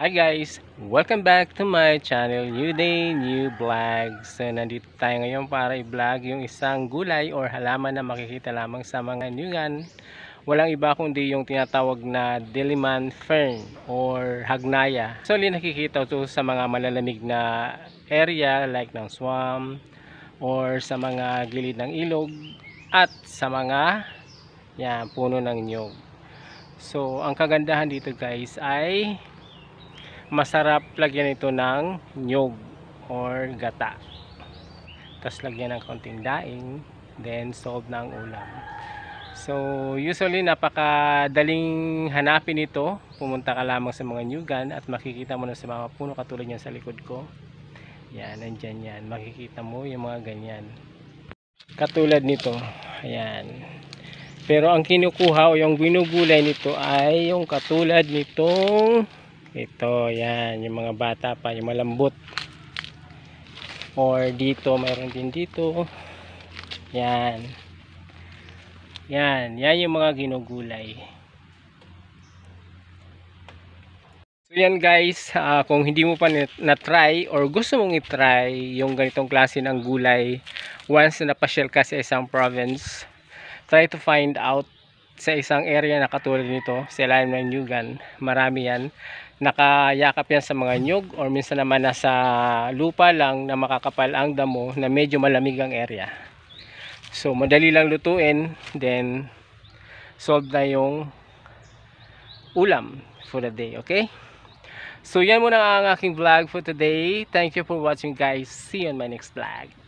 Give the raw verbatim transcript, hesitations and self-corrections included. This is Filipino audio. Hi guys! Welcome back to my channel, New Day New Vlogs. So, nandito tayo ngayon para i-vlog yung isang gulay or halaman na makikita lamang sa mga nyugan. Walang iba kundi yung tinatawag na Diliman Fern or Hagnaya. So, nakikita ito sa mga malalamig na area like ng swamp or sa mga gilid ng ilog at sa mga yan, puno ng nyug. So, ang kagandahan dito guys ay masarap lagyan ito ng nyog or gata, tapos lagyan ng konting daing, then solve ng ulam. So usually napakadaling hanapin ito. Pumunta ka lamang sa mga nyugan at makikita mo na sa mga puno katulad yan sa likod ko. Yan, nandyan yan, makikita mo yung mga ganyan katulad nito. Ayan. Pero ang kinukuha o yung ginugulay nito ay yung katulad nitong ito, yan, yung mga bata pa, yung malambot. Or dito, mayroon din dito. Yan. Yan, yan yung mga ginugulay. So yan guys, uh, kung hindi mo pa na-try or gusto mong i-try yung ganitong klase ng gulay, once na napasyal ka sa isang province, try to find out sa isang area na katulad nito, sa ilalim ng nyugan. Marami yan, nakayakap yan sa mga nyug, or minsan naman nasa lupa lang na makakapal ang damo na medyo malamig ang area. So madali lang lutuin, then solve na yung ulam for the day. Okay, so yan muna ang aking vlog for today. Thank you for watching guys, see you on my next vlog.